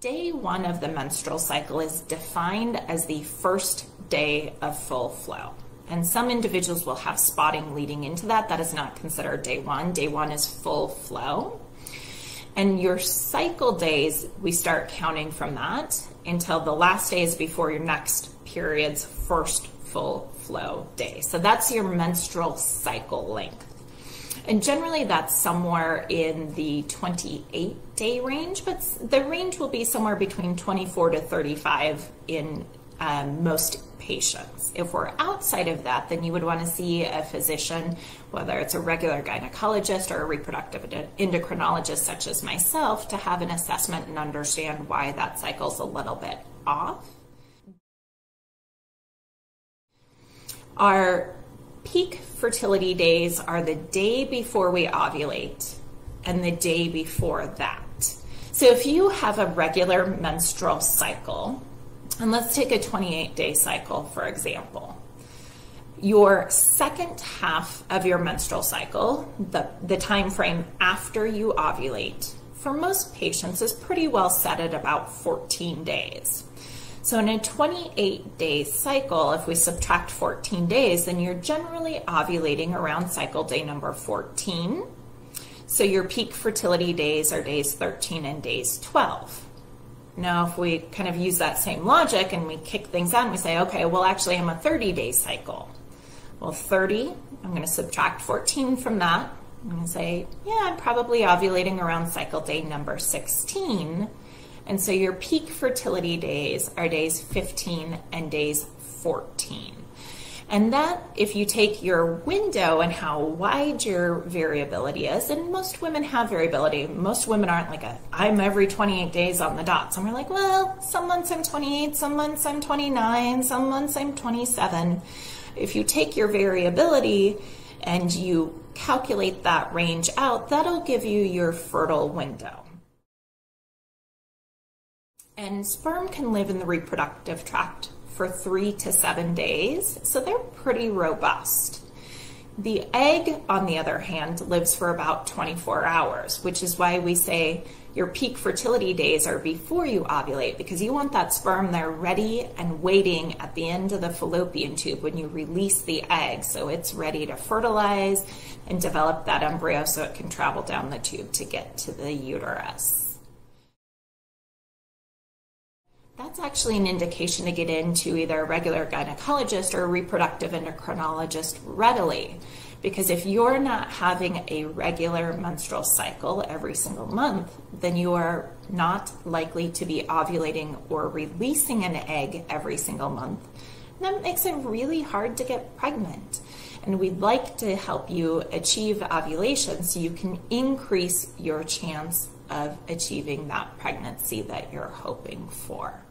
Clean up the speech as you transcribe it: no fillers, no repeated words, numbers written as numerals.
Day one of the menstrual cycle is defined as the first day of full flow. And some individuals will have spotting leading into that. That is not considered day one. Day one is full flow. And your cycle days, we start counting from that until the last days before your next period's first full flow day. So that's your menstrual cycle length. And generally that's somewhere in the 28-day range, but the range will be somewhere between 24 to 35 in most patients. If we're outside of that, then you would want to see a physician, whether it's a regular gynecologist or a reproductive endocrinologist such as myself, to have an assessment and understand why that cycle's a little bit off. Our peak fertility days are the day before we ovulate and the day before that. So if you have a regular menstrual cycle, and let's take a 28-day cycle, for example. Your second half of your menstrual cycle, the time frame after you ovulate, for most patients is pretty well set at about 14 days. So in a 28-day cycle, if we subtract 14 days, then you're generally ovulating around cycle day number 14. So your peak fertility days are days 13 and days 12. Now, if we kind of use that same logic and we kick things out and we say, okay, well, actually, I'm a 30-day cycle. Well, 30, I'm going to subtract 14 from that. I'm going to say, yeah, I'm probably ovulating around cycle day number 16. And so your peak fertility days are days 15 and days 14. And that, if you take your window and how wide your variability is, and most women have variability. Most women aren't like, I'm every 28 days on the dot. Some are like, well, some months I'm 28, some months I'm 29, some months I'm 27. If you take your variability and you calculate that range out, that'll give you your fertile window. And sperm can live in the reproductive tract for 3 to 7 days, so they're pretty robust. The egg, on the other hand, lives for about 24 hours, which is why we say your peak fertility days are before you ovulate, because you want that sperm there ready and waiting at the end of the fallopian tube when you release the egg, so it's ready to fertilize and develop that embryo so it can travel down the tube to get to the uterus. That's actually an indication to get into either a regular gynecologist or a reproductive endocrinologist readily, because if you're not having a regular menstrual cycle every single month, then you are not likely to be ovulating or releasing an egg every single month. And that makes it really hard to get pregnant. And we'd like to help you achieve ovulation so you can increase your chance of achieving that pregnancy that you're hoping for.